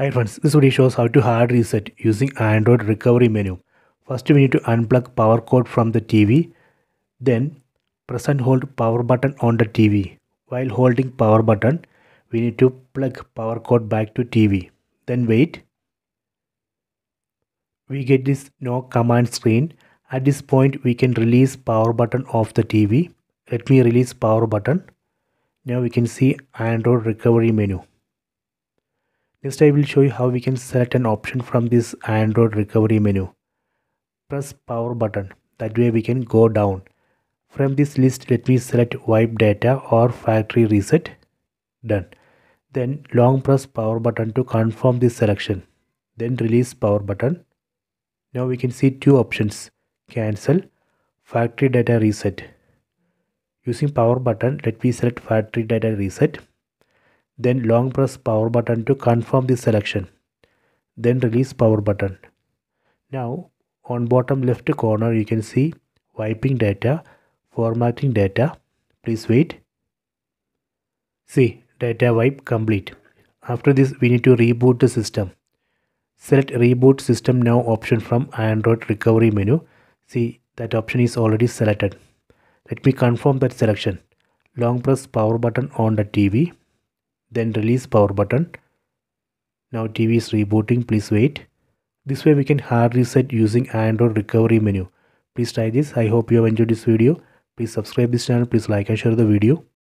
Hi friends, this video shows how to hard reset using Android recovery menu. First we need to unplug power cord from the TV. Then press and hold power button on the TV. While holding power button, we need to plug power cord back to TV. Then wait. We get this no command screen. At this point we can release power button off the TV. Let me release power button. Now we can see Android recovery menu. Next I will show you how we can select an option from this Android recovery menu. Press power button, that way we can go down. From this list let me select wipe data or factory reset. Done. Then long press power button to confirm this selection. Then release power button. Now we can see two options, cancel, factory data reset. Using power button let me select factory data reset. Then long press power button to confirm the selection. Then release power button. Now on bottom left corner you can see wiping data, formatting data. Please wait. See, data wipe complete. After this we need to reboot the system. Select reboot system now option from Android recovery menu. See, that option is already selected. Let me confirm that selection. Long press power button on the TV. Then release power button. Now TV is rebooting, please wait. This way we can hard reset using Android recovery menu. Please try this. I hope you have enjoyed this video. Please subscribe this channel. Please like and share the video.